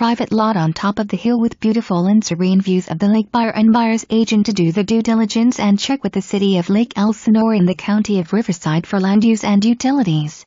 private lot on top of the hill with beautiful and serene views of the lake. Buyer and buyer's agent to do the due diligence and check with the city of Lake Elsinore in the county of Riverside for land use and utilities.